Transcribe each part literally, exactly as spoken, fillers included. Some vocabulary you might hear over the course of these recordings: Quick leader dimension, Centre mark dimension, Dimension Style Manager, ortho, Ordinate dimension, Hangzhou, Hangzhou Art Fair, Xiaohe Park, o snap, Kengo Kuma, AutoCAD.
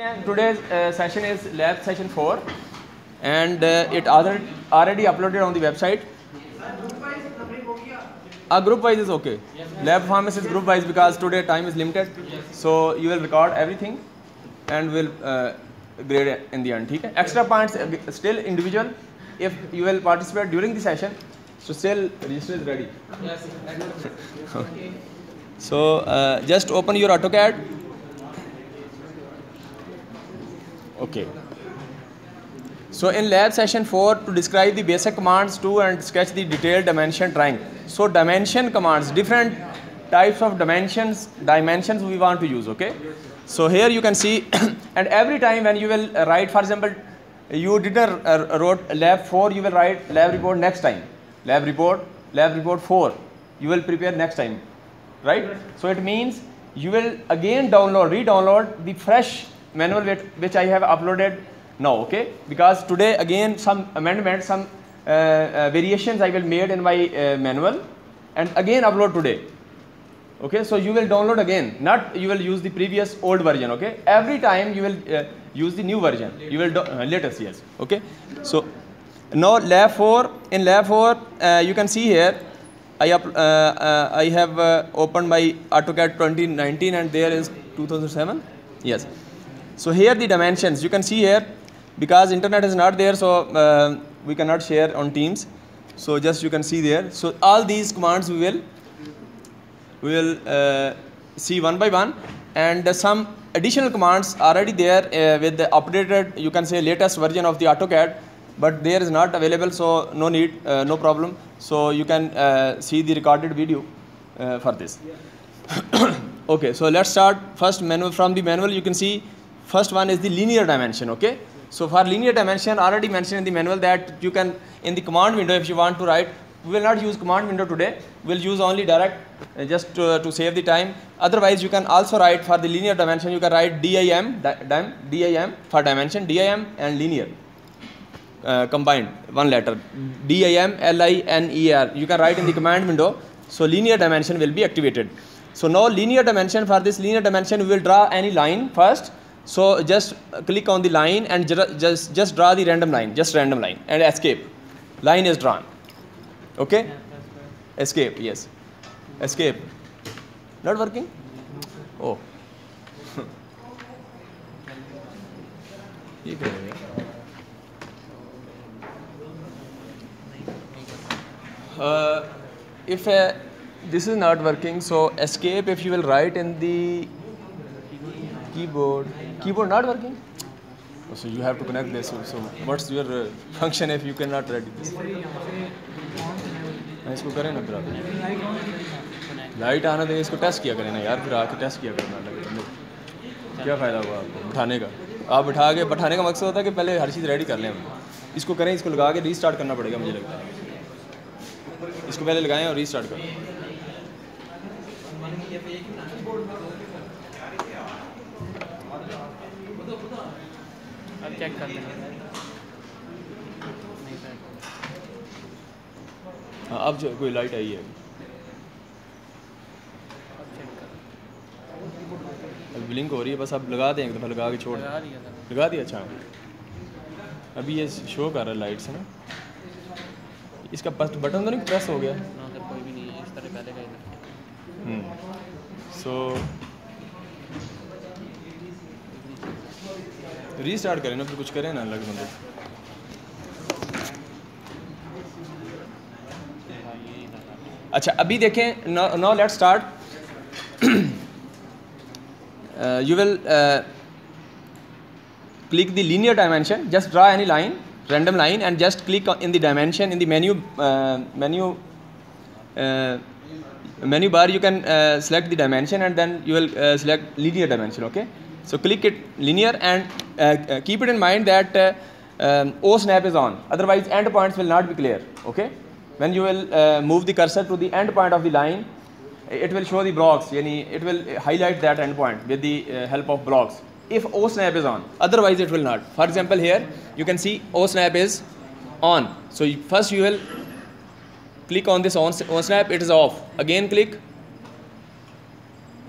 And today's uh, session is lab session four, and uh, it already already uploaded on the website. Uh, group wise is okay. Yes, lab pharmacist group wise, because today time is limited. Yes. So you will record everything, and will uh, grade in the end. Okay. Extra points uh, still individual. If you will participate during the session, so still register is ready. Yes. Okay. So uh, just open your AutoCAD. Okay. So in lab session four, to describe the basic commands to and sketch the detailed dimension drawing. So dimension commands, different types of dimensions, dimensions we want to use. Okay. So here you can see, and every time when you will write, for example, you did a uh, wrote lab four, you will write lab report next time, lab report, lab report four, you will prepare next time, right? So it means you will again download, re-download the fresh manual which I have uploaded now. Okay, because today again some amendments, some uh, uh, variations I will made in my uh, manual, and again upload today. Okay, so you will download again, not you will use the previous old version. Okay, every time you will uh, use the new version. You will do, uh, latest, yes. Okay, so now lab four, in lab four uh, you can see here I up, uh, uh, I have uh, opened my AutoCAD twenty nineteen, and there is two thousand seven. Yes. So here the dimensions you can see here, because internet is not there, so uh, we cannot share on Teams. So just you can see there. So all these commands we will we will uh, see one by one, and uh, some additional commands already there uh, with the updated, you can say latest version of the AutoCAD, but there is not available, so no need, uh, no problem. So you can uh, see the recorded video uh, for this. Okay, so let's start first manual. From the manual you can see first one is the linear dimension. Okay, so for linear dimension already mentioned in the manual that you can, in the command window if you want to write, we will not use command window today, we will use only direct uh, just to, uh, to save the time. Otherwise you can also write for the linear dimension, you can write dim, dim, dim for dimension, dim and linear uh, combined one letter, dim l i n e r, you can write in the command window. So linear dimension will be activated. So now linear dimension, for this linear dimension we will draw any line first. So just click on the line and just just draw the random line, just random line, and escape. Line is drawn. Okay? Escape, yes. Escape. Not working? Oh. uh, if uh, this is not working, so escape if you will write in the keyboard. Keyboard not working? Oh, so you have to connect this. So, so what's your uh, function if you cannot read this? इसको करें ना फिर, light आना दें, इसको test किया करें ना यार, फिर आके टेस्ट किया करना लगे, क्या फ़ायदा हुआ आपको बिठाने का? आप बिठा के, बैठाने का मकसद होता है कि पहले हर चीज़ रेडी कर लें हम। इसको करें, इसको लगा के रीस्टार्ट करना पड़ेगा मुझे लगता है, इसको पहले लगाएं और रीस्टार्ट करें। चेक कर लें, अब जो कोई लाइट आई है, अब ब्लिंक हो रही है, बस अब लगा दें, एक दफ़ा लगा के छोड़, लगा दिया। अच्छा, अभी ये शो कर रहा है लाइट से ना, इसका बटन तो नहीं प्रेस हो गया? कोई भी नहीं है इस तरह पहले का। सो रीस्टार्ट करें ना, फिर कुछ करें ना अलग बंदे। अच्छा अभी देखें, now let's start. You will click the linear dimension, just draw any line, random line, and just click in the dimension in the menu menu menu bar you can select the dimension and then you will select linear dimension. Okay, so click it linear, and uh, uh, keep it in mind that uh, um, o snap is on, otherwise end points will not be clear. Okay, when you will uh, move the cursor to the end point of the line, it will show the blocks, yani it will highlight that end point with the uh, help of blocks if o snap is on, otherwise it will not. For example, here you can see o snap is on, so you, first you will click on this on o snap, it is off, again click,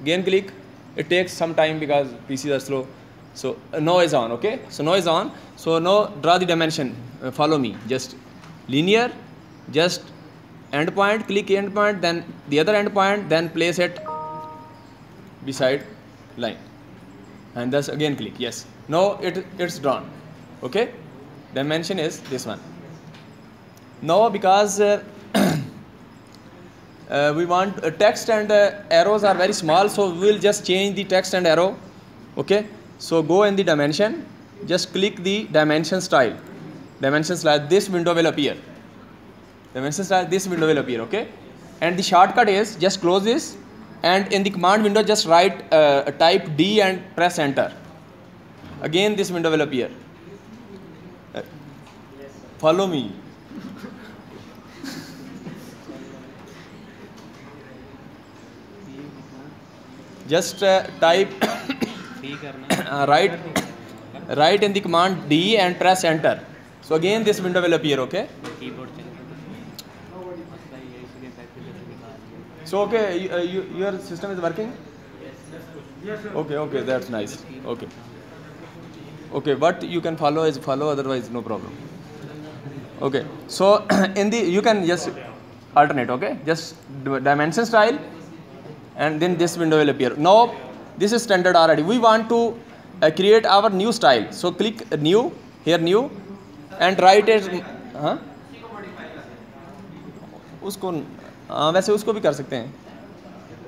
again click. It takes some time because P Cs are slow. So uh, now is on, okay? So now is on. So now draw the dimension. Uh, follow me. Just linear, just end point, click end point, then the other end point, then place it beside line, and thus again click. Yes. Now it it's drawn, okay? Dimension is this one. Now because uh, uh, we want uh, text and uh, arrows are very small, so we will just change the text and arrow, okay? So go in the dimension, just click the dimension style. Dimension style, this window will appear. Dimension style, this window will appear, okay? And the shortcut is just close this, and in the command window just write uh, type D and press enter. Again this window will appear. Uh, follow me. Just uh, type Uh, right, right in the command D and press enter. So again this window will appear, okay? So okay, you, uh, you, your system is working? Okay, okay, that's nice. Okay, okay, what you can follow is follow, otherwise no problem. Okay, so in the, you can just alternate, okay? Just dimension style, and then this window will appear. Now this is standard already. We want to uh, create our new style. So click new, here new, and write it. हाँ उसको हाँ वैसे उसको भी कर सकते हैं.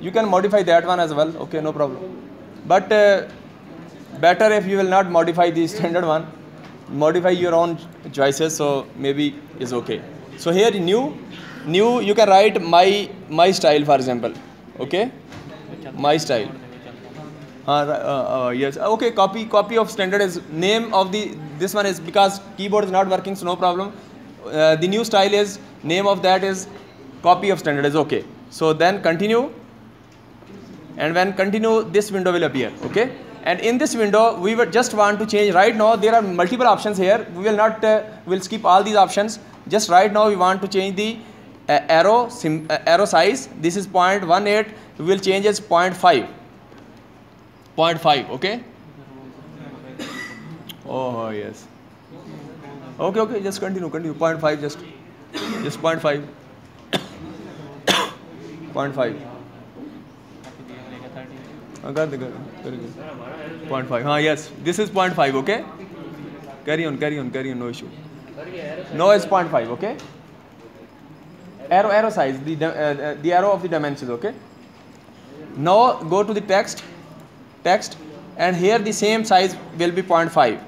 You can modify that one as well. Okay, no problem. But uh, better if you will not modify the standard one. Modify your own choices. So maybe is okay. So here new, new you can write my my style for example. Okay, my style. Uh, uh, uh, yes, okay, copy copy of standard is name of the, this one is because keyboard is not working, so no problem. Uh, the new style is name of that is copy of standard is okay. So then continue, and when continue this window will appear, okay? And in this window we would just want to change. Right now there are multiple options here. We will not uh, will skip all these options. Just right now we want to change the uh, arrow sim, uh, arrow size. This is zero point one eight. We will change as zero point five. zero point five, okay? Oh yes. Okay, okay, just continue, continue. zero point five, just, just zero point five. zero point five. zero point five. Ah yes, this is zero point five, okay? Carry on, carry on, carry on. No issue. No, it's zero point five, okay? Arrow, arrow size. The uh, the arrow of the dimensions, okay? Now go to the text. Text, and here the same size will be zero point five.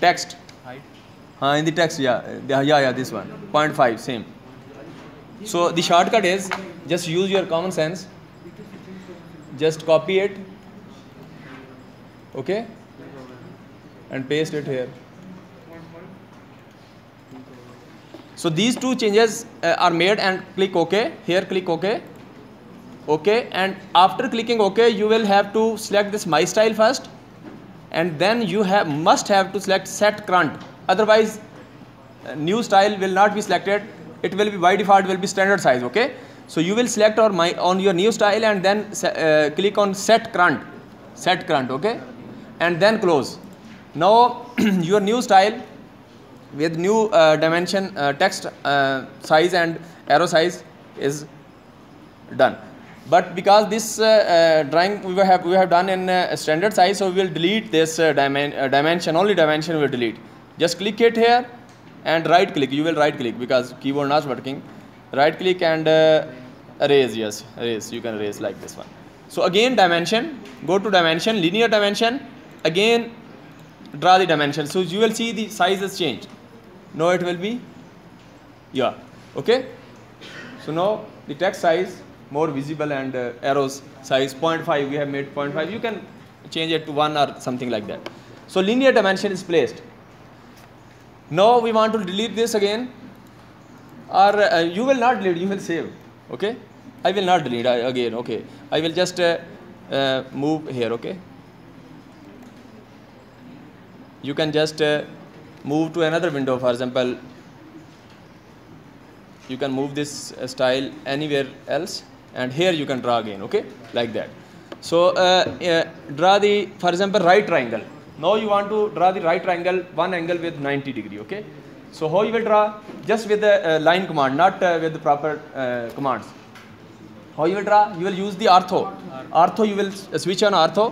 Text. Uh, in the text, yeah, yeah, yeah, this one. zero point five, same. So the shortcut is just use your common sense. Just copy it, okay, and paste it here. So these two changes uh, are made, and click OK. Here, click OK. Okay, and after clicking OK, you will have to select this My Style first, and then you have must have to select Set Current. Otherwise, uh, new style will not be selected. It will be by default will be standard size. Okay, so you will select or my on your new style, and then uh, click on Set Current. Set Current. Okay, and then close. Now your new style with new uh, dimension, uh, text uh, size, and arrow size is done. But because this uh, uh, drawing we have we have done in uh, standard size, so we will delete this uh, dimen uh, dimension only dimension we will delete. Just click it here and right click. You will right click because keyboard not working. Right click and uh, erase. Yes, erase. You can erase like this one. So again dimension. Go to dimension, linear dimension. Again draw the dimension. So you will see the size has changed. Now it will be yeah. Okay. So now the text size. More visible and uh, arrows size zero point five, we have made zero point five. You can change it to one or something like that. So linear dimension is placed. Now we want to delete this again, or uh, you will not delete, you will save. Okay, I will not delete I, again. Okay, I will just uh, uh, move here. Okay, you can just uh, move to another window. For example, you can move this uh, style anywhere else. And here you can draw again, okay, like that. So uh, uh, draw the, for example, right triangle. Now you want to draw the right triangle, one angle with ninety degree, okay? So how you will draw? Just with the uh, line command, not uh, with the proper uh, commands. How you will draw? You will use the ortho. Ortho, you will switch on ortho.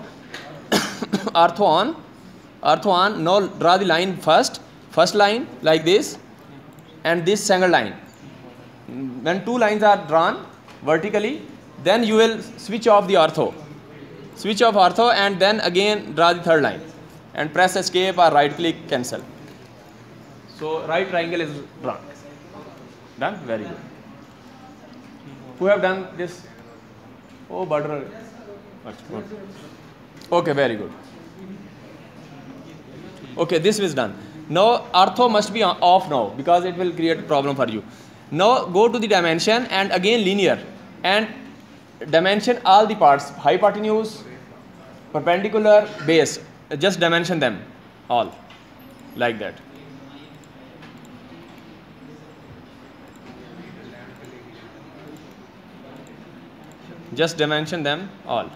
ortho on. Ortho on. Now draw the line first. First line like this, and this single line. When two lines are drawn vertically, then you will switch off the ortho. Switch off ortho and then again draw the third line. And press escape or right click cancel. So right triangle is drawn. Done? Very good. Who have done this? Oh, border. Okay, very good. Okay, this is done. Now ortho must be off now because it will create a problem for you. Now go to the dimension and again linear and dimension all the parts, hypotenuse, perpendicular, base. Just dimension them all like that. Just dimension them all.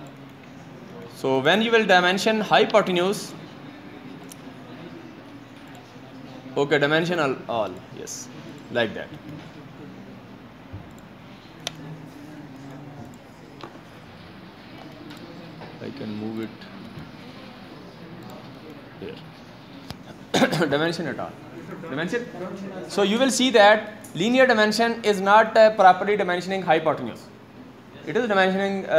So when you will dimension hypotenuse, okay, dimension all, all, yes, like that. I can move it here. Dimension at all. Dimension. So you will see that linear dimension is not uh, properly dimensioning hypotenuse. It is dimensioning uh, uh,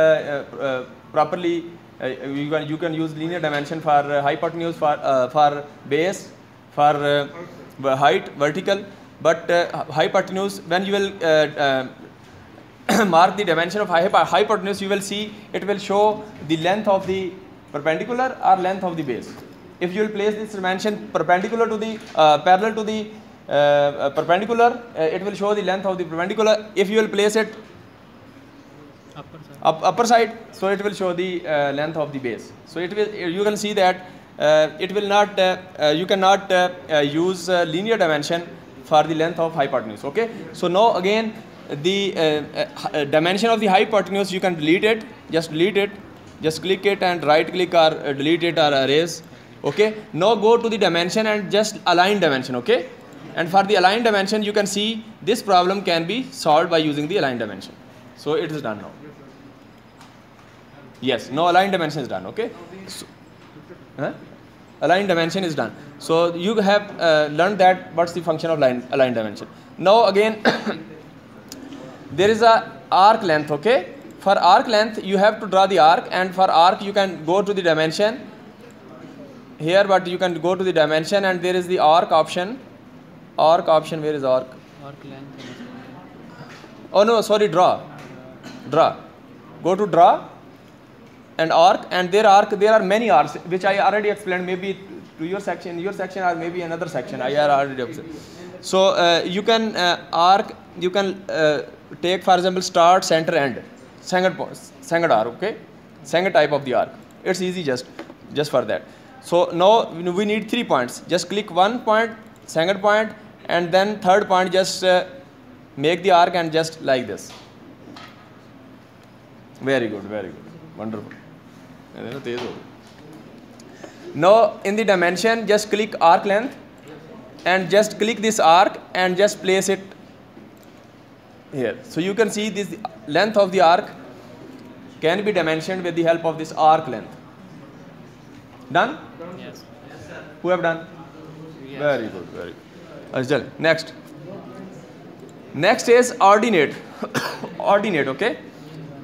uh, properly. Uh, you can you can use linear dimension for uh, hypotenuse, for uh, for base, for uh, height, vertical. But uh, hypotenuse, when you will uh, uh, mark the dimension of hypotenuse, you will see it will show the length of the perpendicular or length of the base. If you will place this dimension perpendicular to the uh, parallel to the uh, uh, perpendicular, uh, it will show the length of the perpendicular. If you will place it upper side, up, upper side so it will show the uh, length of the base. So it will, you can see that uh, it will not, uh, uh, you cannot uh, uh, use uh, linear dimension for the length of hypotenuse, okay? So now again the uh, uh, dimension of the hypotenuse, you can delete it, just delete it, just click it and right click or uh, delete it or erase, okay? Now go to the dimension and just align dimension, okay? And for the align dimension, you can see this problem can be solved by using the align dimension. So it is done now. Yes, no, align dimension is done, okay? So, huh? Align dimension is done. So you have uh, learned that what's the function of line, align dimension. Now again, there is a arc length, okay? For arc length, you have to draw the arc, and for arc, you can go to the dimension here, but you can go to the dimension and there is the arc option. Arc option, where is arc? Arc length. Oh no, sorry, draw. Draw. Go to draw. And arc, and there arc, there are many arcs which I already explained, maybe to your section, your section, or maybe another section. I already explained. So uh, you can uh, arc, you can uh, take, for example, start, center, end, second arc, okay, second type of the arc. It's easy just, just for that. So now we need three points. Just click one point, second point, and then third point. Just uh, make the arc and just like this. Very good, very good, wonderful. Now in the dimension, just click arc length and just click this arc and just place it here. So you can see this length of the arc can be dimensioned with the help of this arc length. Done? Yes. Who have done? Yes. Very good, very good. Next. Next is ordinate. Ordinate, okay?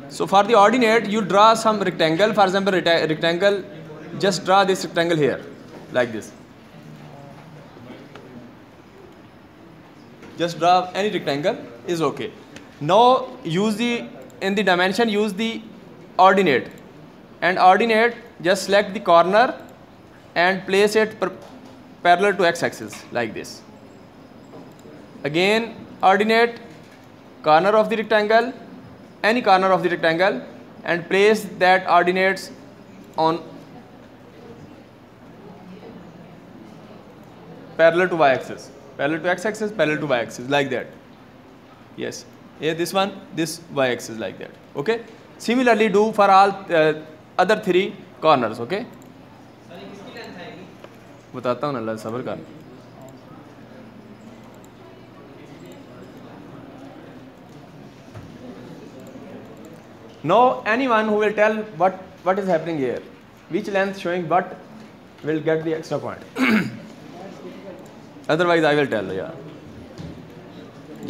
So for the ordinate, you draw some rectangle, for example, rectangle, just draw this rectangle here, like this. Just draw any rectangle is okay. Now use the, in the dimension, use the ordinate. And ordinate, just select the corner and place it per, parallel to x-axis, like this. Again, ordinate, corner of the rectangle, any corner of the rectangle, and place that ordinates on parallel to y-axis, parallel to x-axis, parallel to y-axis, like that. Yes, yeah, this one, this y-axis, like that, okay? Similarly do for all uh, other three corners. Okay बताता हूँ ना, सब्र कर। Now anyone who will tell what what is happening here, which length showing what will get the extra point. Otherwise I will tell. Yeah.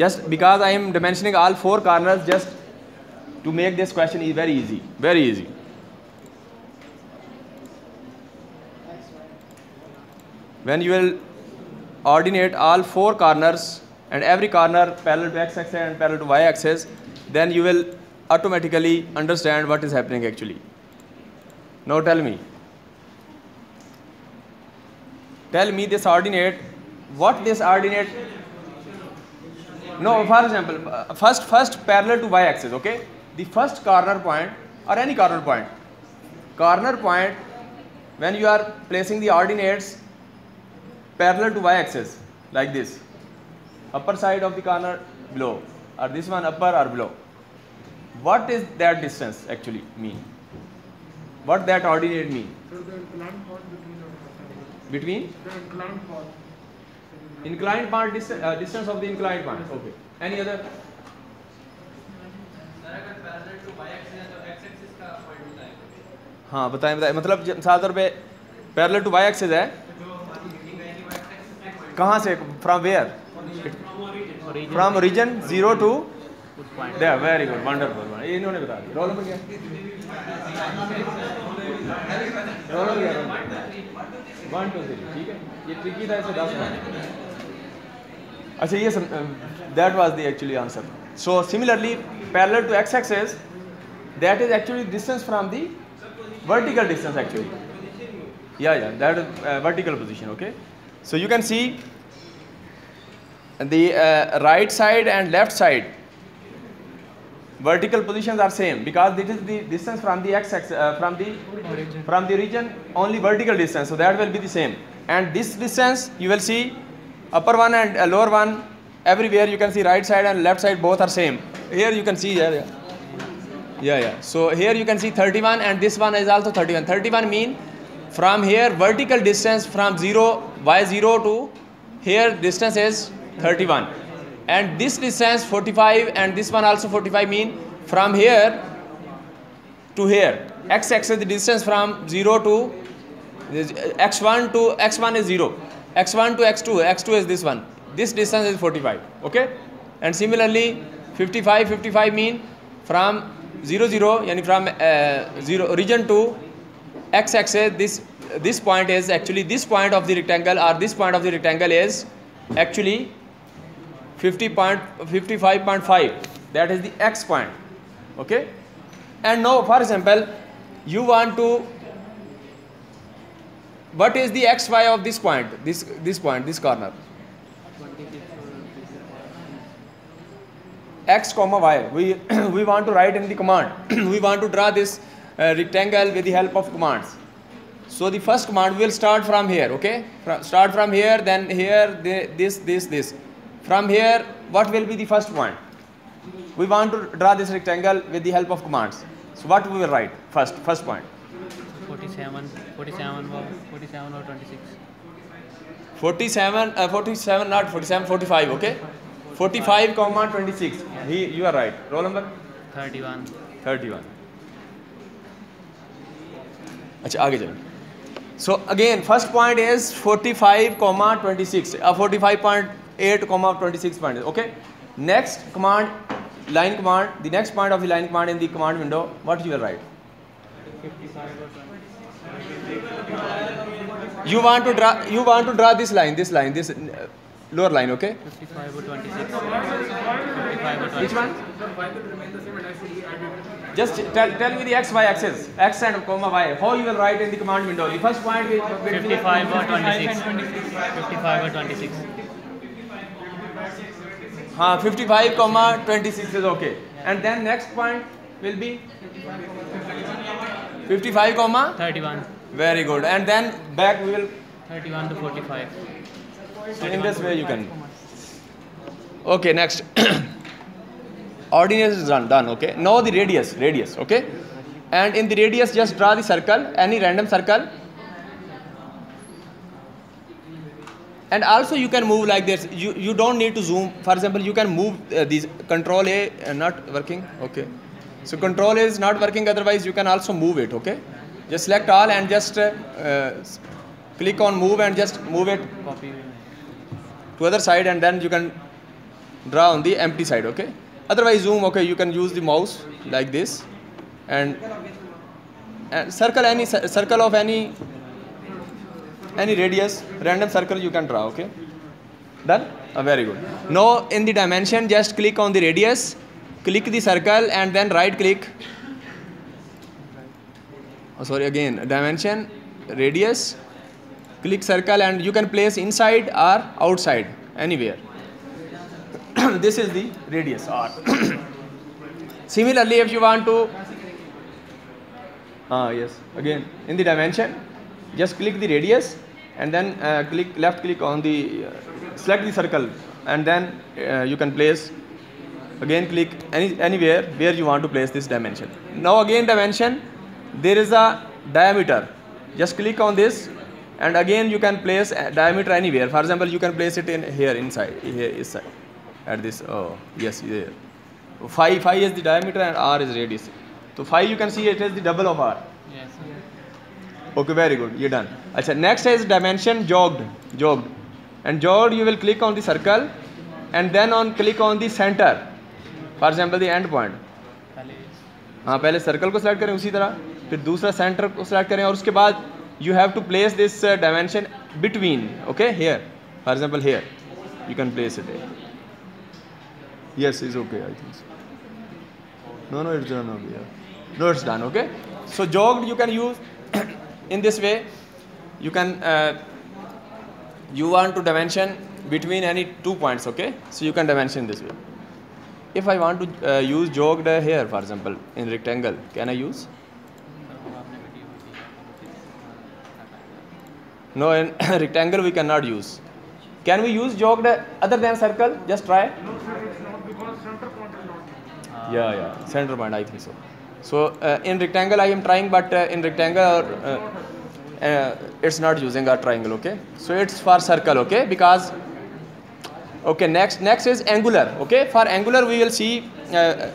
Just because I am dimensioning all four corners just to make this question is very easy, very easy. When you will ordinate all four corners and every corner parallel to x axis and parallel to y axis, then you will automatically understand what is happening actually. Now tell me, tell me this ordinate, what this ordinate? No, for example, first first parallel to y-axis. Okay, the first corner point or any corner point, corner point when you are placing the ordinates parallel to y-axis like this, upper side of the corner below, or this one upper or below. What is that distance actually mean? What that ordinate mean? So the inclined part between the between the inclined part. Inclined part distance, uh, distance of the inclined part. Okay. Any other? Sir, अगर parallel to y axis है तो x axis का point होता है। हाँ बताएं बताएं, मतलब सात तौर पे parallel to y axis है। कहाँ से? From where? From origin zero to there. Very good, wonderful. इन्होंने बता दिया। Roll number क्या? Roll number क्या? One two three. ठीक है, ये ट्रिकी था, इसे दस मार्क। अच्छा ये that was the actually answer. So similarly parallel to X axis that is actually distance from the vertical distance actually. या या that vertical position. Okay so you can see the right side and left side vertical positions are same because it is the distance from the x axis uh, from the origin. from the region only vertical distance, so that will be the same. And this distance you will see upper one and uh, lower one everywhere. You can see right side and left side both are same. Here you can see here, yeah, yeah yeah so here you can see thirty-one and this one is also thirty-one. thirty-one mean from here vertical distance from zero y zero to here distance is thirty-one. And this distance forty-five and this one also forty-five mean from here to here. X axis the distance from zero to x one to x one is zero, x one to x two, x two is this one. This distance is forty-five. Okay. And similarly fifty-five, fifty-five mean from zero zero, yani from uh, zero origin to x axis. This this point is actually this point of the rectangle or this point of the rectangle is actually fifty point five five point five. That is the x point. Okay. And now for example you want to, what is the xy of this point, this this point, this corner? X comma y. We we want to write in the command. We want to draw this uh, rectangle with the help of commands. So the first command will start from here. Okay, from, start from here, then here, the, this this this. From here, what will be the first point? We want to draw this rectangle with the help of commands. So what we will write first? First point. Forty-seven, forty-seven, forty-seven or twenty-six. Forty-seven, uh, forty-seven, not forty-seven, forty-five. Okay. Forty-five comma twenty-six. He, you are right. Roll number. Thirty-one. Thirty-one. अच्छा आगे चलो. So again, first point is forty-five comma twenty-six. A forty-five point. eight comma twenty-six point. Okay. Next command, line command. The next point of the line command in the command window. What you will write? You want to draw. You want to draw this line. This line. This uh, lower line. Okay. fifty-five or twenty-six. Which one? Just tell tell me the x y axis. X and comma y. How you will write in the command window? The first point is fifty-five or twenty-six. fifty-five or twenty-six. हाँ, fifty-five comma twenty-six is okay. And then next point will be fifty-five comma thirty-one. Very good. And then back we will thirty-one to forty-five. So in this way you can. Okay, next. Ordinate is done. Done. Okay. Now the radius. Radius. Okay. and in the radius just draw the circle, any random circle. And also you can move like this, you you don't need to zoom. For example, you can move uh, these. Control A uh, not working, okay, so control A is not working, otherwise you can also move it. Okay, just select all and just uh, uh, click on move and just move it to other side, and then you can draw on the empty side. Okay, otherwise zoom. Okay, you can use the mouse like this, and, and circle any circle of any any radius, random circle you can draw. Okay, done. Oh, very good. Now in the dimension, just click on the radius, click the circle, and then right click. Oh, sorry, again dimension, radius, click circle, and you can place inside or outside, anywhere. This is the radius R. Similarly, if you want to, ah yes, again in the dimension, just click the radius and then uh, click left click on the uh, select the circle, and then uh, you can place. Again click any anywhere where you want to place this dimension. Now again dimension, there is a diameter. Just click on this, and again you can place a diameter anywhere. For example, you can place it in here inside here inside at this. Oh yes, there. Phi phi is the diameter and R is radius. So phi you can see it is the double of R. Yes. Okay, very good. You done. अच्छा, next is dimension jogged, jogged, and jogged you will click on the circle, and then on click on the center. For example, the end point. हाँ, पहले circle को select करें उसी तरह, फिर दूसरा centre को select करें, और उसके बाद you have to place this uh, dimension between. Okay, here. For example, here you can place it. Yes, it's okay. I think so. No, no, it's done. Okay, yeah. No, it's done. Okay. So jogged you can use. In this way, you can uh, you want to dimension between any two points. Okay, so you can dimension this way. If I want to uh, use jogged here, for example, in rectangle, can I use? No, in rectangle we cannot use. Can we use jogged other than circle? Just try. No, sir, it's not because center point is not. Yeah, yeah, center point. I think so. So uh, in rectangle I am trying, but uh, in rectangle uh, uh, it's not using a triangle. Okay, so it's for circle. Okay, because okay, next next is angular. Okay, for angular we will see uh,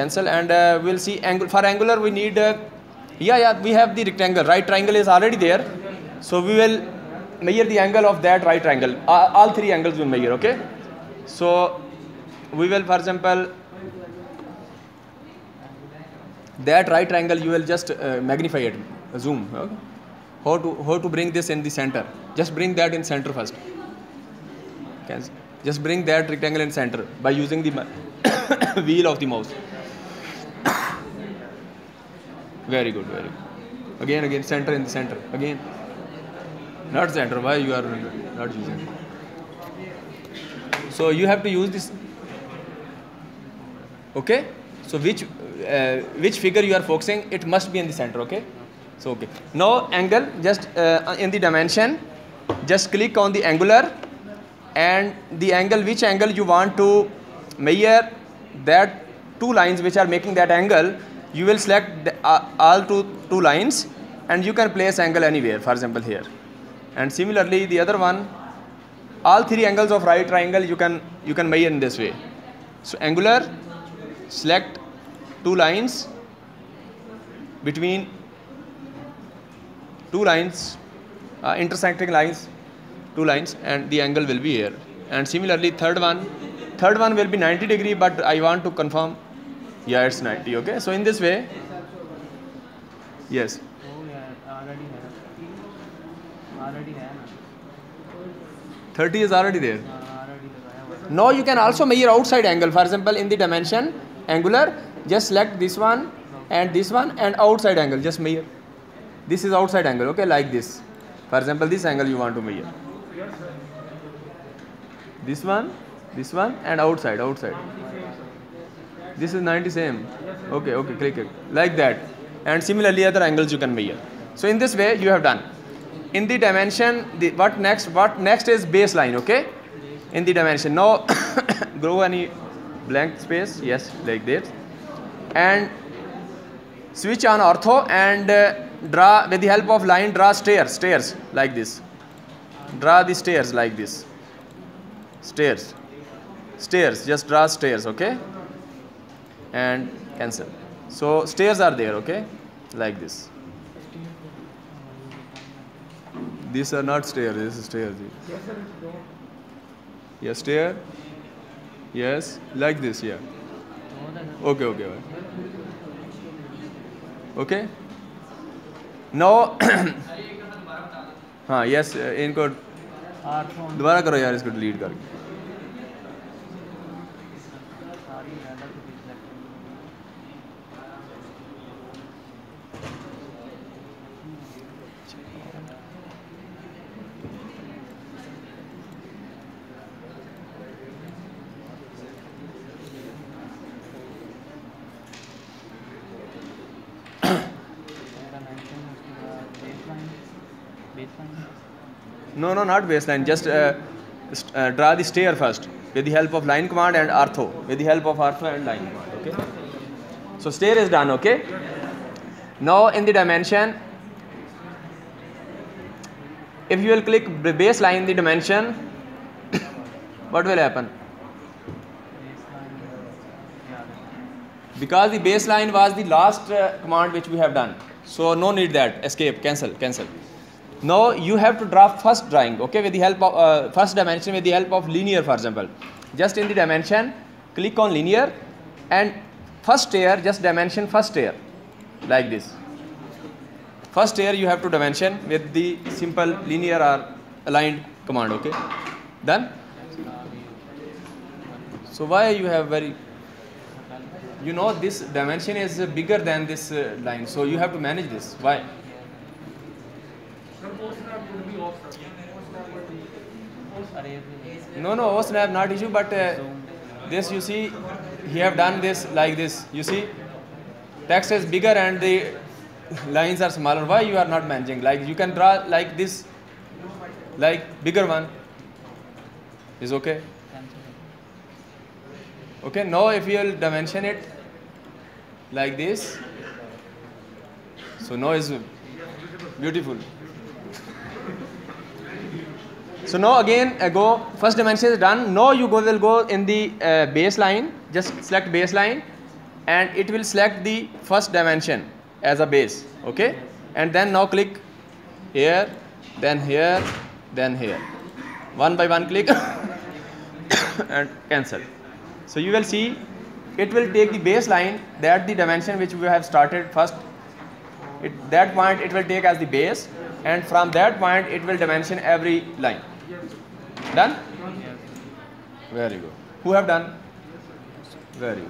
cancel, and uh, we will see angle. For angular we need uh, yeah yeah we have the rectangle, right triangle is already there, so we will measure the angle of that right triangle. Uh, all three angles we measure. Okay, so we will, for example, that right angle you will just uh, magnify it, zoom. Okay? How to how to bring this in the center? Just bring that in center first. Can just bring that rectangle in center by using the wheel of the mouse. Very good, very good. Again, again, center in the center. Again, not center. Why you are not using? So you have to use this. Okay. So which uh, which figure you are focusing, it must be in the center. Okay, so okay, now angle, just uh, in the dimension, just click on the angular, and the angle, which angle you want to measure, that two lines which are making that angle, you will select the, uh, all two two lines, and you can place angle anywhere, for example here. And similarly the other one, all three angles of right triangle you can you can measure in this way. So angular, select two lines, between two lines, uh, intersecting lines, two lines, and the angle will be here. And similarly third one, third one will be ninety degree, but I want to confirm, yeah, it's ninety. Okay, so in this way, yes, thirty is already there. Now you can also measure outside angle. For example, in the dimension angular, just select this one and this one, and outside angle just measure. This is outside angle. Okay, like this. For example, this angle you want to measure, this one, this one, and outside, outside. This is ninety same. Okay, okay, click it like that. And similarly other angles you can measure. So in this way you have done. In the dimension, the what next what next is baseline. Okay, in the dimension, now grow any blank space, yes, like this, and Switch on ortho and uh, draw with the help of line. Draw stairs, stairs like this. Draw the stairs like this. Stairs, stairs. Just draw stairs, okay? And cancel. So stairs are there, okay? Like this. These are not stairs. This is stairs. Yes, stair. Yes, like this. Yeah. Okay, okay, okay. Okay. Now, हाँ yes इनको दोबारा करो यार, इसको delete करके No, no, not baseline. Just uh, uh, draw the stair first with the help of line command and ortho. With the help of ortho and line command. Okay. So stair is done. Okay. Now in the dimension, if you will click baseline the dimension, what will happen? Because the baseline was the last uh, command which we have done. So no need that. Escape. Cancel. Cancel. Now you have to draw first drawing, okay, with the help of uh, first dimension with the help of linear, for example. Just in the dimension, click on linear and first stair, just dimension first stair like this. First stair you have to dimension with the simple linear or aligned command, okay. Done. So why you have very, you know, this dimension is bigger than this uh, line, so you have to manage this. Why? No, no, o snap not issue, but uh, this you see, he have done this like this. You see, text is bigger and the lines are smaller. Why you are not managing? Like you can draw like this, like bigger one. Is okay. Okay. Now if you will dimension it like this, so now is beautiful. So now again uh, go, first dimension is done. Now you go will go in the uh, baseline, just select baseline and it will select the first dimension as a base, okay, and then now click here, then here, then here, one by one click and cancel. So you will see it will take the baseline, that the dimension which we have started first, it, that point it will take as the base and from that point it will dimension every line. Done? Yes. Very good. Who have done? Very good.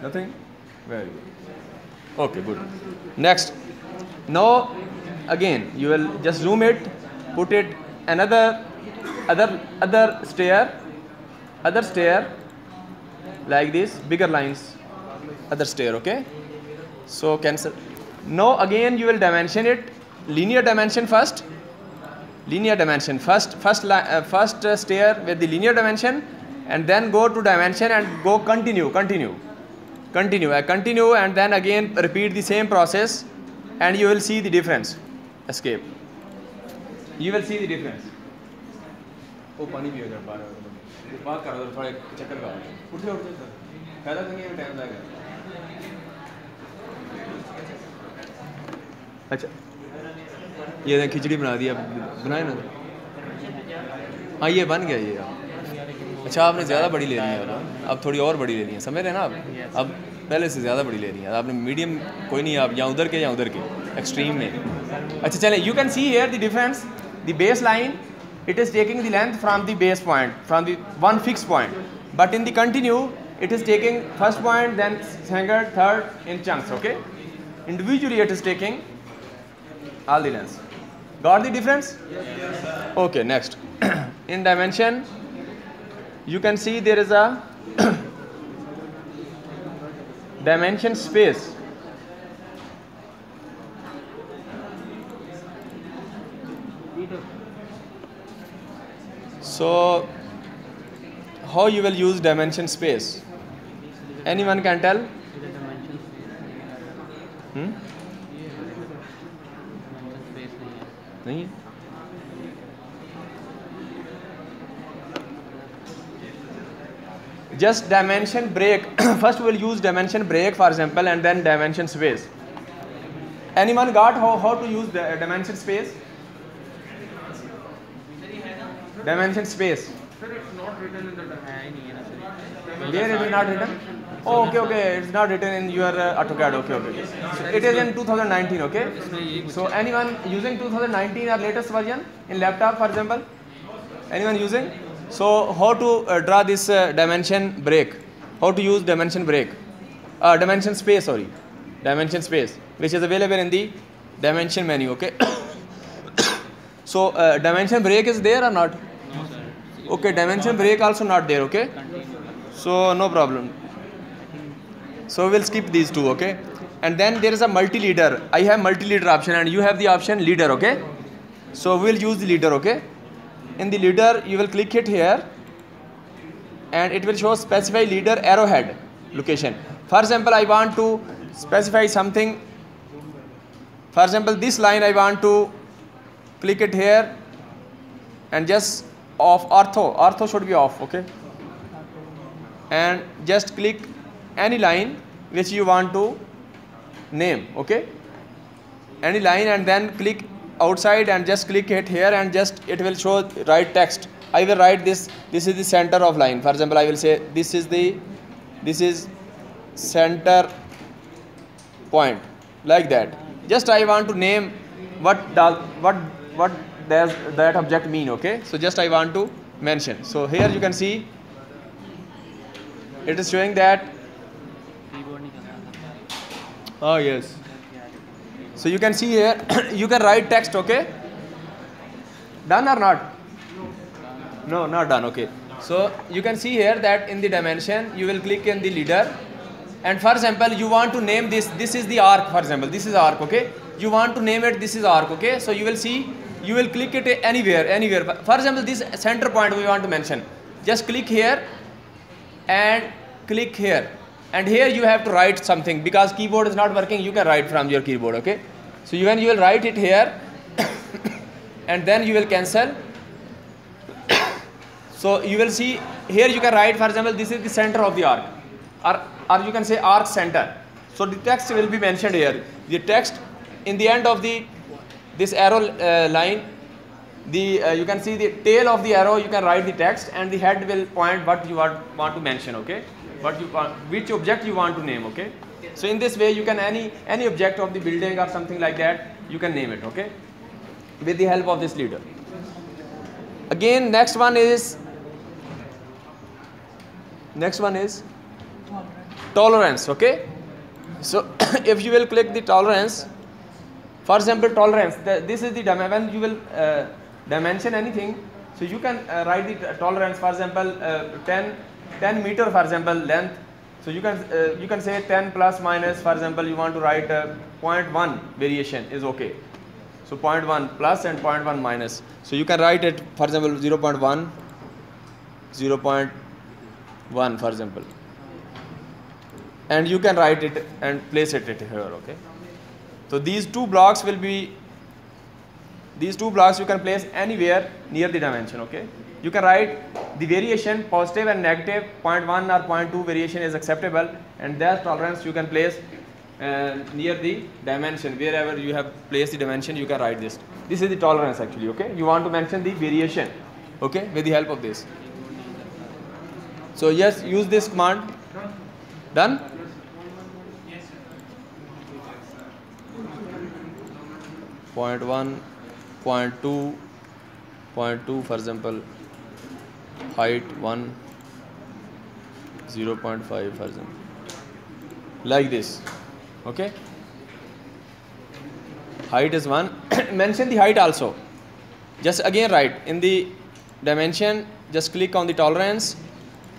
Nothing? Very good. Okay, good. Next. Now, again, you will just zoom it, put it another, other, other stair, other stair, like this, bigger lines, other stair, okay? So, cancel. Now, again, you will dimension it, linear dimension first. Linear dimension first, first, uh, first uh, stair with the linear dimension, and then go to dimension and go continue, continue, continue, uh, continue, and then again repeat the same process, and you will see the difference. Escape. You will see the difference. Oh, पानी पियो जरा बार बार बार करो थोड़ा चक्कर का उठे उठे sir पहला तो ये टाइम लगेगा अच्छा ये देखिए खिचड़ी बना दी, अब बनाए ना हाँ ये बन गया ये आप। अच्छा आपने ज़्यादा बड़ी ले ली है ना, अब थोड़ी और बड़ी ले ली है, समझ रहे हैं ना आप, अब पहले से ज़्यादा बड़ी ले ली है आपने, मीडियम कोई नहीं, आप या उधर के या उधर के एक्सट्रीम में। अच्छा चले, you can see here the difference, the base line it is taking the length from the base point, from the one fix point, but in the continue it is taking first point than second third in chunks, okay, individually it is taking all the lengths. Got the difference? Yes, sir. Okay, next. In dimension, you can see there is a dimension space. So, how you will use dimension space? Anyone can tell? Hmm नहीं है। Just dimension break. First we will use dimension break, for example, and then dimension space. Anyone got how how to use the dimension space? Dimension space. Sir, it's not written in the dimension. There it is not written. Oh, okay, okay. It's not written in your uh, AutoCAD. Okay, okay. So it is in twenty nineteen. Okay. So anyone using twenty nineteen or latest version in laptop, for example? Anyone using? So how to uh, draw this uh, dimension break? How to use dimension break? Uh, dimension space, sorry, dimension space, which is available in the dimension menu. Okay. So uh, dimension break is there or not? No, sir. Okay, dimension break also not there. Okay. So no problem. So we'll skip these two. Okay. And then there is a multi-leader. I have multi-leader option, and you have the option leader. Okay. So we'll use the leader. Okay. In the leader you will click it here and it will show specify leader arrowhead location. For example, I want to specify something. For example, this line I want to click it here and just off ortho. Ortho should be off, okay? And just click any line which you want to name, okay? Any line, and then click outside and just click it here and just it will show write text. I will write this. This is the center of line. For example, I will say this is the this is center point, like that. Just I want to name what does what what does that object mean. Okay, so just I want to mention. So here you can see it is showing that. Oh yes. So you can see here, you can write text, okay? Done or not? No, not done, okay. So you can see here that in the dimension, you will click in the leader. And for example, you want to name this, this is the arc, for example, this is arc, okay? You want to name it, this is arc, okay? So you will see, you will click it anywhere, anywhere. For example, this center point we want to mention. Just click here and click here. And here you have to write something because keyboard is not working. You can write from your keyboard, okay? So you, when you will write it here and then you will cancel. So you will see here you can write, for example, this is the center of the arc, or, or you can say arc center. So the text will be mentioned here. The text in the end of the this arrow uh, line, the uh, you can see the tail of the arrow, you can write the text, and the head will point what you are, want to mention, okay? What you want, which object you want to name, okay? So in this way you can any any object of the building or something like that you can name it, okay, with the help of this leader. Again, next one is next one is tolerance, okay? So if you will click the tolerance, for example, tolerance, the, this is the when you will uh, dimension anything, so you can uh, write the tolerance. For example, uh, ten meter, for example, length. So you can uh, you can say ten plus minus, for example, you want to write uh, zero point one variation is okay. So zero point one plus and zero point one minus. So you can write it, for example, zero point one, zero point one, for example, and you can write it and place it here, okay? So these two blocks will be these two blocks you can place anywhere near the dimension, okay? You can write the variation, positive and negative, zero point one or zero point two variation is acceptable, and that tolerance you can place uh, near the dimension. Wherever you have placed the dimension, you can write this. This is the tolerance actually, okay? You want to mention the variation, okay, with the help of this. So yes, use this command. Done? zero point one, zero point two, zero point two, for example, height one, zero point five, for example, like this, okay? Height is one. Mention the height also. Just again write in the dimension, just click on the tolerance.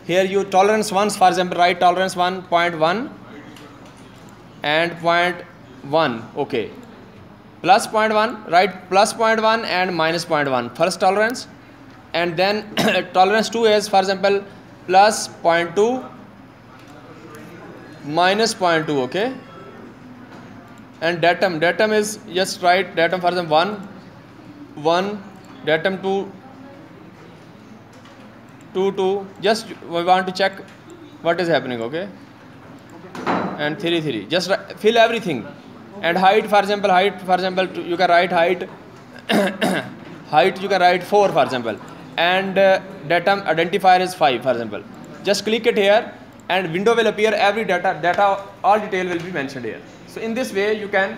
Here you tolerance once, for example, write tolerance one point one and zero point one, okay? Plus zero point one, write plus zero point one and minus zero point one, first tolerance. And then tolerance two is, for example, plus zero point two, minus zero point two, okay? and datum. Datum is just write datum for example one, one, datum two, two, two. Just we want to check what is happening, okay? And three, three. Just fill everything. And height, for example, height, for example, you can write height, height you can write four, for example. And uh, datum identifier is five, for example. Just click it here and window will appear. Every data, data, all detail will be mentioned here. So in this way you can,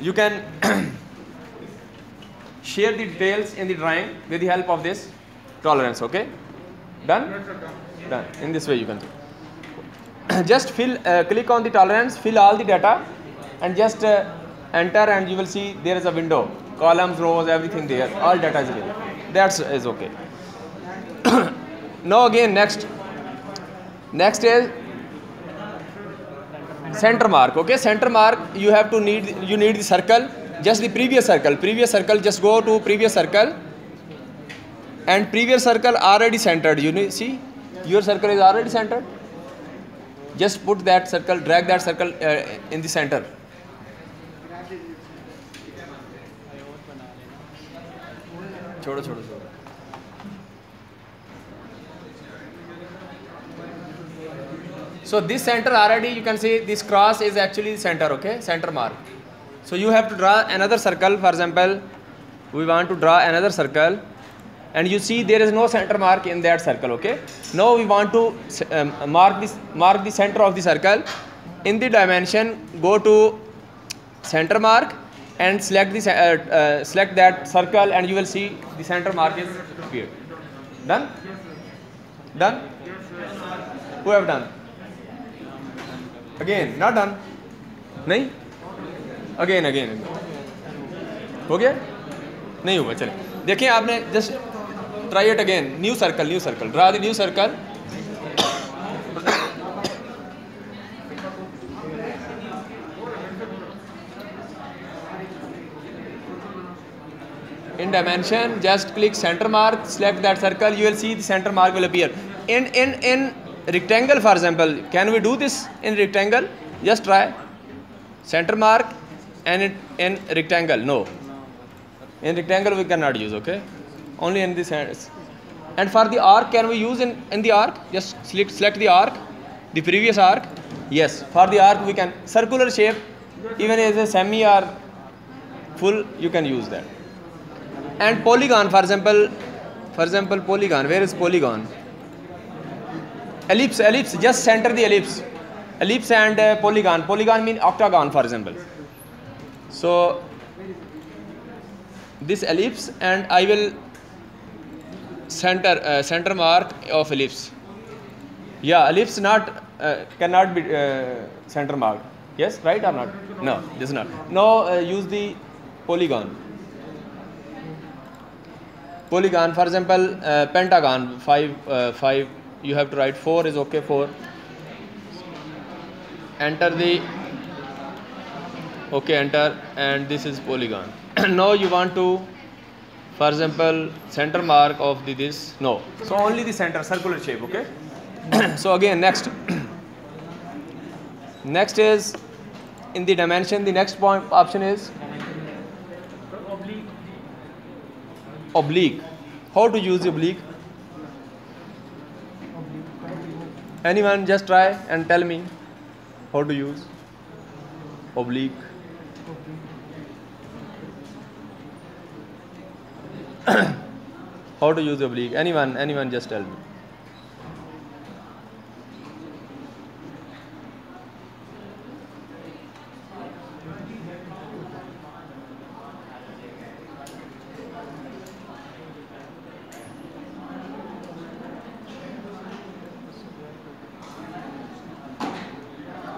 you can share the details in the drawing with the help of this tolerance, okay? Done? Done. In this way you can do. Just fill, uh, click on the tolerance, fill all the data and just uh, enter, and you will see there is a window, columns, rows, everything there, all data is there. That is okay. Now again next, next is center mark, okay? Center mark, you have to need, you need the circle, just the previous circle, previous circle, just go to previous circle, and previous circle already centered, you see, your circle is already centered. Just put that circle, drag that circle uh, in the center. Chodo, chodo, chodo. So this center already, you can see this cross is actually the center, okay? Center mark. So you have to draw another circle. For example, we want to draw another circle. And you see there is no center mark in that circle, okay? Now we want to um, mark, this, mark the center of the circle. In the dimension, go to center mark and select, the, uh, uh, select that circle, and you will see the center mark is appeared. Done? Done? Who have done? Again, not done? Nahin? Again, again. Okay? Nahin hoga, chale. Dekhiye aapne just... Try it again. New circle, new circle. Draw the new circle. In dimension, just click center mark, select that circle. You will see the center mark will appear. In in in rectangle, for example, can we do this in rectangle? Just try. Center mark and in, in rectangle. No. In rectangle we cannot use, okay? Only in this hands. And for the arc, can we use in, in the arc? Just select, select the arc, the previous arc. Yes, for the arc we can. Circular shape, even as a semi or full, you can use that. And polygon, for example, for example, polygon. Where is polygon? Ellipse, ellipse. Just center the ellipse. Ellipse and uh, polygon. Polygon means octagon, for example. So, this ellipse, and I will center uh, center mark of ellipse. Yeah, ellipse not uh, cannot be uh, center mark. Yes, right or not? No, this is not. Now uh, use the polygon. Polygon, for example, uh, pentagon. Five, uh, five. You have to write four is okay. Four. Enter the. Okay, enter, and this is polygon. Now you want to. For example, center mark of the this, no. So only the center, circular shape, okay? So again, next. Next is, in the dimension, the next point option is oblique. Oblique. How to use oblique? Anyone just try and tell me how to use oblique. How to use oblique? Anyone, anyone just tell me.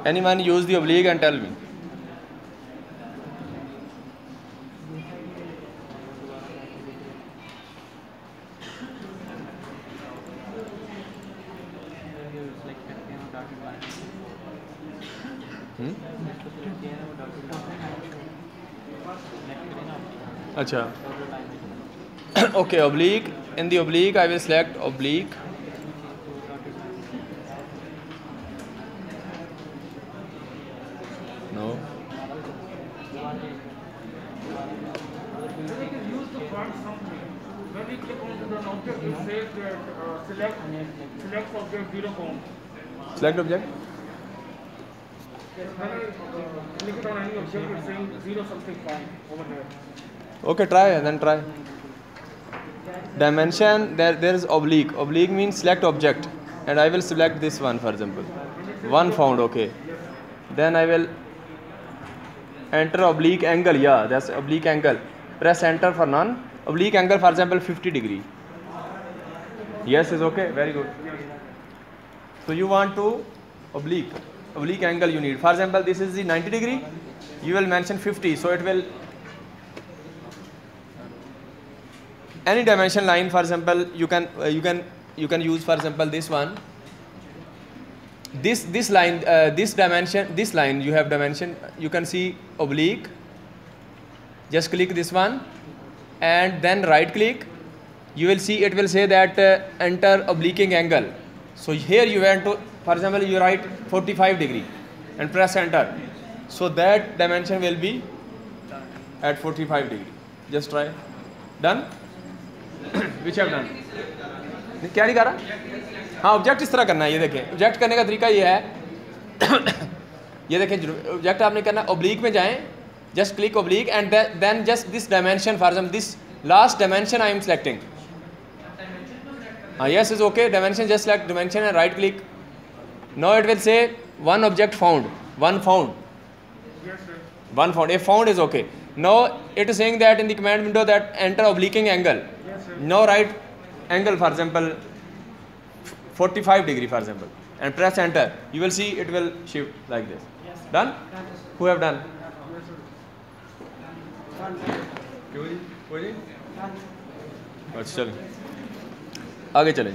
Anyone use the oblique and tell me. Achha. Okay, oblique. In the oblique, I will select oblique. done something. When we click onto the object, it says that uh, select, select object zero count. Select object? Yes, when I uh, click it on any object, it's saying zero something five over there. Okay, try then try. Dimension, there, there is oblique. Oblique means select object. And I will select this one, for example. One found, okay. Then I will enter oblique angle. Yeah, that's oblique angle. Press enter for none. Oblique angle, for example, fifty degree. Yes, is okay. Very good. So you want to oblique. Oblique angle you need. For example, this is the ninety degree. You will mention fifty. So it will... Any dimension line, for example, you can uh, you can you can use, for example, this one. This this line, uh, this dimension, this line you have dimension. You can see oblique. Just click this one, and then right click. You will see it will say that uh, enter obliquing angle. So here you want to, for example, you write forty-five degree, and press enter. So that dimension will be at forty-five degree. Just try. Done. Which have done? क्या नहीं कर रहा? हाँ, object इस तरह करना है. ये देखें, ऑब्जेक्ट करने का तरीका ये है. ये देखें, ऑब्जेक्ट आपने करना, ओब्लिक में जाएं, just click oblique and then just this dimension, for example this last dimension I am selecting. हाँ, yes is okay. Dimension just select dimension and right click. Now it will say one object found. One found one found a found is okay. Now it is saying that in the command window that enter obliquing angle. Now right angle, for example, forty-five degree, for example, and press enter. You will see it will shift like this. Yes. Done? Yes. Who have done? अच्छा चलें, आगे चलें.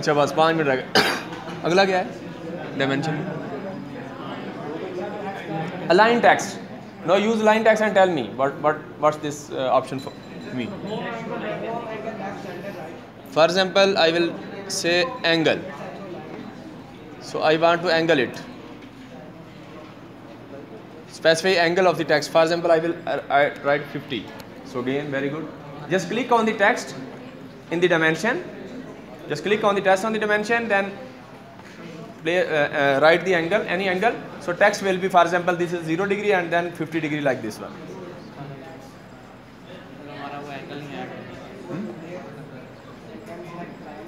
अच्छा बस पाँच minute रह गए. अगला क्या है? Dimension align text. Now use line text and tell me what what what's this uh, option for me. For example, I will say angle. So I want to angle it. Specify angle of the text. For example, I will uh, I write fifty. So again, very good. Just click on the text in the dimension. Just click on the text on the dimension. Then play uh, uh, write the angle, any angle. So text will be, for example, this is zero degree and then fifty degree like this one. Hmm?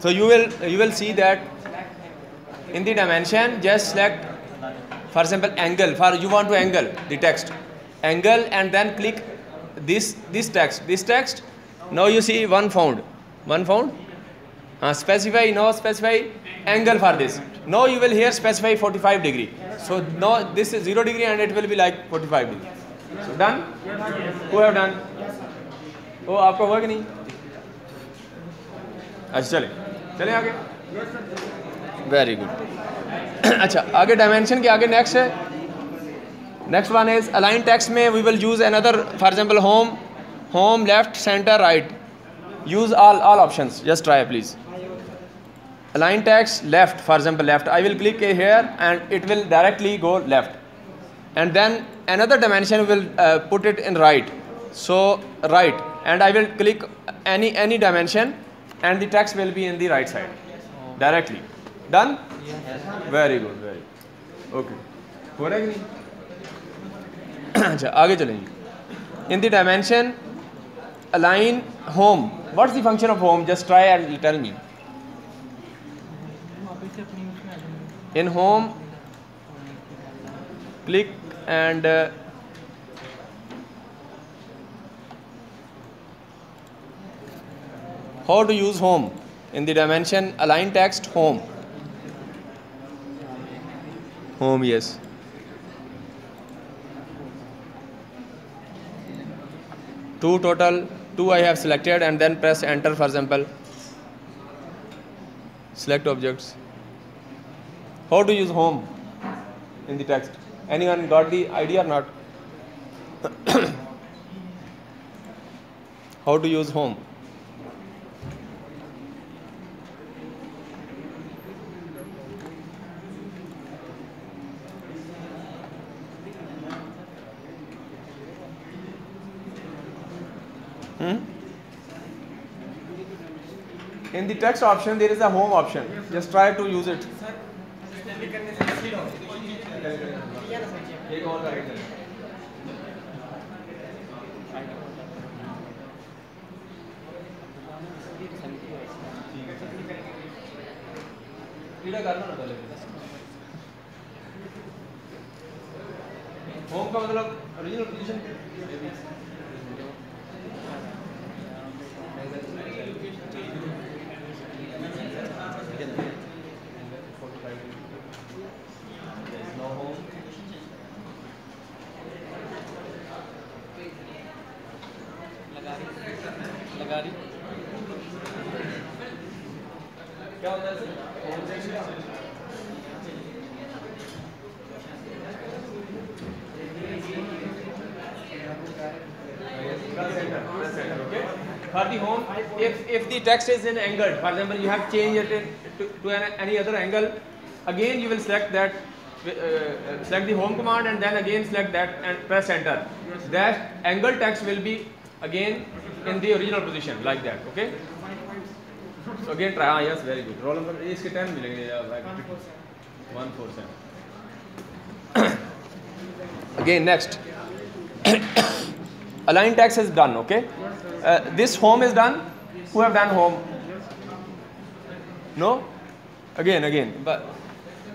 So you will you will see that in the dimension, just select, for example, angle. For you want to angle the text, angle, and then click this this text this text. Now you see one found, one found. Uh, specify now specify angle for this. Now you will here specify forty-five degree. So now this is zero degree and it will be like forty-five degree. So done? Who have done? Oh, आपका हुआ कि नहीं? अच्छा चले चले आगे. Very good. अच्छा आगे dimension के आगे next है. Next one is align text में we will use another, for example, home home left center right. Use all all options. Just try please. Align text left, for example, left. I will click here and it will directly go left. And then another dimension will uh, put it in right. So right, and I will click any any dimension, and the text will be in the right side directly. Done? Yes. Very good. Very good. Okay. हो रहा है कि नहीं? अच्छा आगे चलेंगे. In the dimension align home. What's the function of home? Just try and tell me. In home, click and uh, how to use home in the dimension align text home. Home, yes. Two total, two I have selected, and then press enter. For example, select objects. How to use home in the text? Anyone got the idea or not? How to use home? hmm? In the text option there is a home option, just try to use it. Home का मतलब original position home. If if the text is in angled, for example, you have changed it to, to an, any other angle. Again, you will select that, uh, select the home command, and then again select that and press enter. That angled text will be again in the original position like that. Okay. So again, try. Ah, yes, very good. Roll number. इसके ten मिलेंगे one four seven. Again, next. Align text is done. Okay. Uh, this home is done. Yes. Who have done home? Yes. No. Again, again. But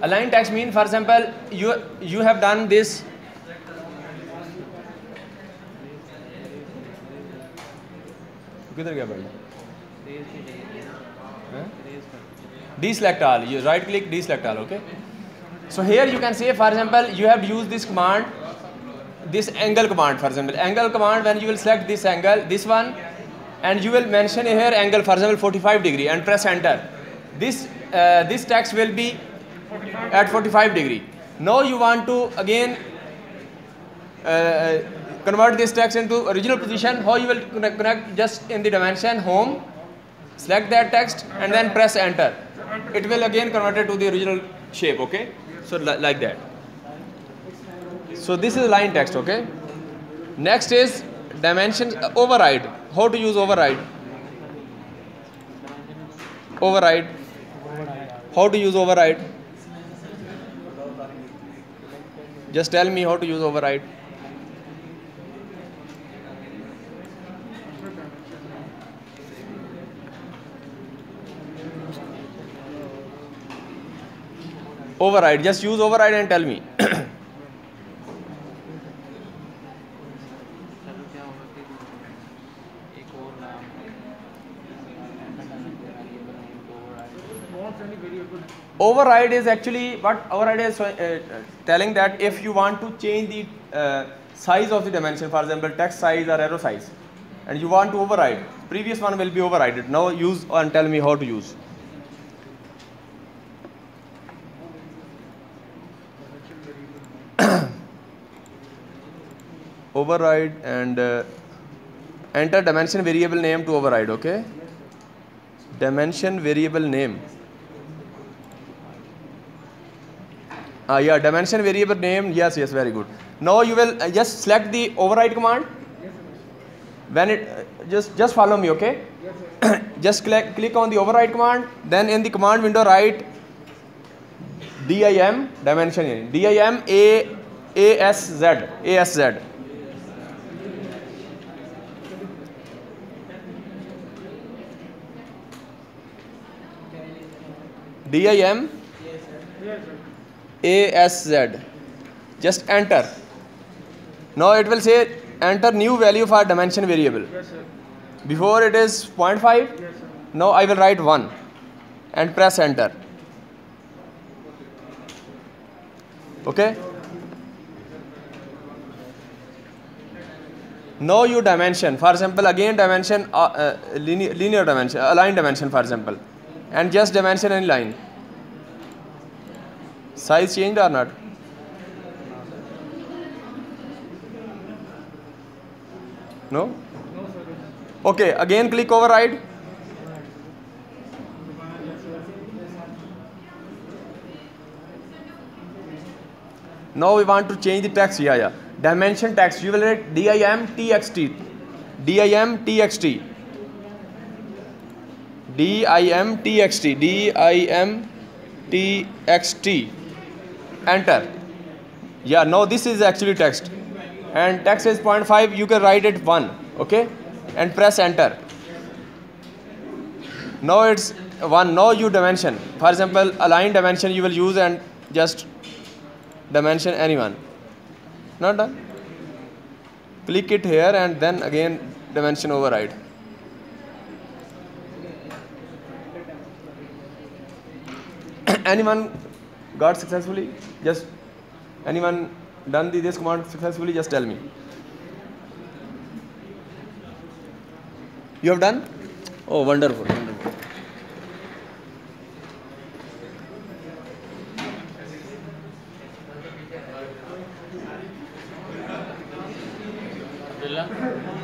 align text mean, for example, you you have done this. किधर गया भाई? Deselect all. You right click, deselect all. Okay. So here you can say, for example, you have used this command. This angle command, for example, angle command. When you will select this angle, this one, and you will mention here angle, for example, forty-five degree, and press enter. This uh, this text will be at forty-five degree. Now you want to again uh, convert this text into original position. How you will connect? Just in the dimension home, select that text and then press enter. It will again convert it to the original shape. Okay, so li like that. So this is line text. Okay, next is dimension uh, override. How to use override? Override how to use override? Just tell me how to use override. Override, just use override and tell me. Override is actually what override is uh, telling that if you want to change the uh, size of the dimension, for example, text size or arrow size, and you want to override, previous one will be overridden. Now use and tell me how to use. Override and uh, enter dimension variable name to override. Okay, dimension variable name. Uh, yeah, dimension variable name. Yes, yes, very good. Now you will uh, just select the override command. Yes, sir. When it uh, just just follow me, okay? Yes, sir. Just click click on the override command. Then in the command window, write dim dimension. Dim a a s z a s z. Dim. Yes, sir. A S Z. Just enter. Now it will say enter new value for dimension variable. Yes, sir. Before it is zero point five. Yes, sir. Now I will write one and press enter. Okay. Now you dimension. For example, again dimension uh, uh, linear, linear dimension, align dimension, for example, and just dimension in line. Size changed or not? No? No, sir. Okay, again click override. Now we want to change the text. Yeah, yeah. Dimension text. You will write D I M T X T. D I M T X T, D I M T X T, D I M T X T, enter. या no this is actually text and text is point five, you can write it one, okay, and press enter. Now it's one. Now you dimension. For example, align dimension you will use and just dimension anyone. Not done. Click it here and then again dimension override. Anyone got successfully? Just anyone done this command successfully? Just tell me. You have done? Oh, wonderful.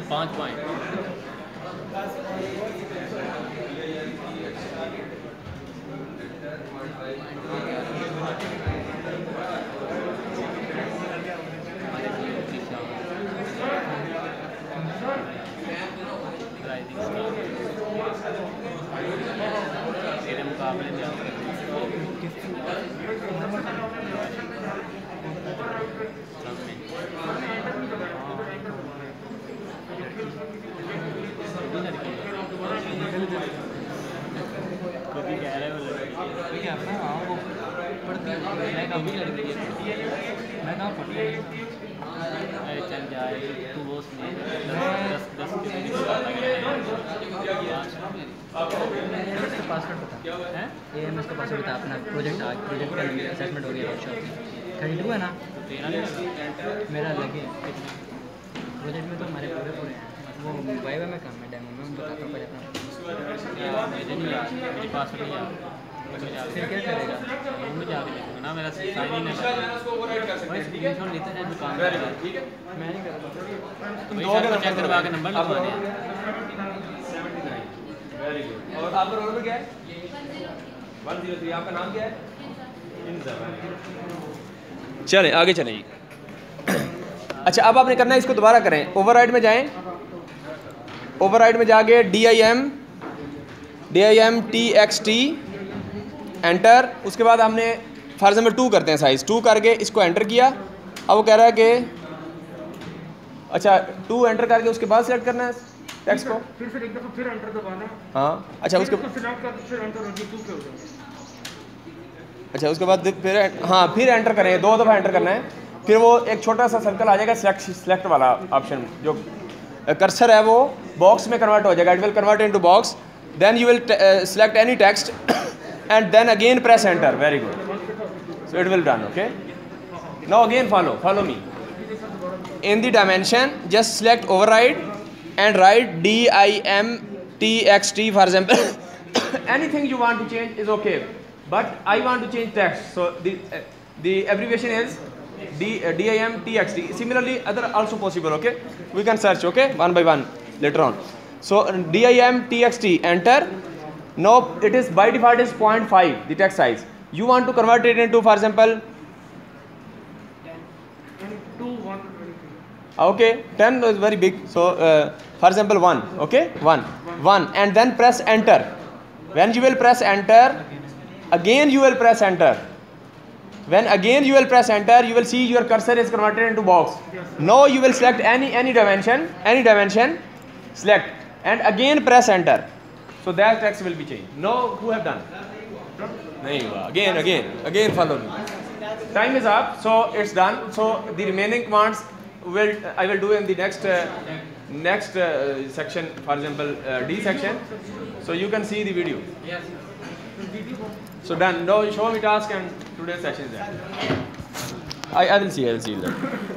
पाँच point तेरे मुकाबले मैं कहाँ पढ़ रही हूँ चल जाए तू वो स्नेप दस दस के इसका पासवर्ड बता हैं ए एम एस का पासवर्ड बता अपना प्रोजेक्ट आज प्रोजेक्ट का असेसमेंट हो गया वर्कशॉप में थर्टी टू है ना मेरा लगे प्रोजेक्ट में तो हमारे पूरे पूरे हैं वो मुंबई में काम है डेमो में बताता हूँ पहले अपना मुझे नहीं याद मेरे पासवर्ड नहीं याद फिर क्या करेगा मुझे आगे देखूँगा ना मेरा साइन इन स्क्रीनशॉट लेते हैं दुकान पर ठीक है मैं नहीं करता तुम दो का चेक करवा के नंबर लगवाने वेरी गुड. और आपका रोल क्या है? One zero three. आपका नाम क्या है? चलें आगे चलें. अच्छा अब आपने करना है इसको दोबारा करें ओवरराइड में जाएं ओवरराइड में जाके D I M D I M T X T enter. उसके बाद हमने फर्ज नंबर टू करते हैं साइज़ टू करके इसको एंटर किया. अब वो कह रहा है कि अच्छा टू एंटर करके उसके बाद सेलेक्ट करना है टेक्स्ट को फिर फिर एक दफ़ा फिर एंटर दबाना. हाँ अच्छा उसके अच्छा उसके बाद फिर हाँ फिर एंटर करें दो दफ़ा एंटर करना है. फिर वो एक छोटा सा सर्कल आ जाएगा सेलेक्ट सेलेक्ट वाला ऑप्शन जो कर्सर है वो बॉक्स में कन्वर्ट हो जाएगा. It will convert into box then you will select any text and then again press enter. Very good, so it will done. Okay, now again follow follow me in the dimension just select override and write d i m t x t for example. Anything you want to change is okay, but I want to change text, so the uh, the abbreviation is d uh, d i m t x t. Similarly other also possible. Okay, we can search okay one by one later on. So uh, d i m t x t enter. No, it is by default is zero point five the text size. You want to convert it into for example ten. Okay, ten is very big, so uh, for example one. Okay, one one and then press enter. When you will press enter again you will press enter. When again you will press enter you will see your cursor is converted into box. Now you will select any any dimension any dimension select and again press enter. So that text will be changed. No, who have done? Nahi hua. Again, again, again follow me. Time is up, so it's done. So the remaining commands will uh, I will do in the next uh, next uh, section. For example, uh, D section. So you can see the video. Yes. So done. Now show me task and today's session is done. I I will see. I will see that.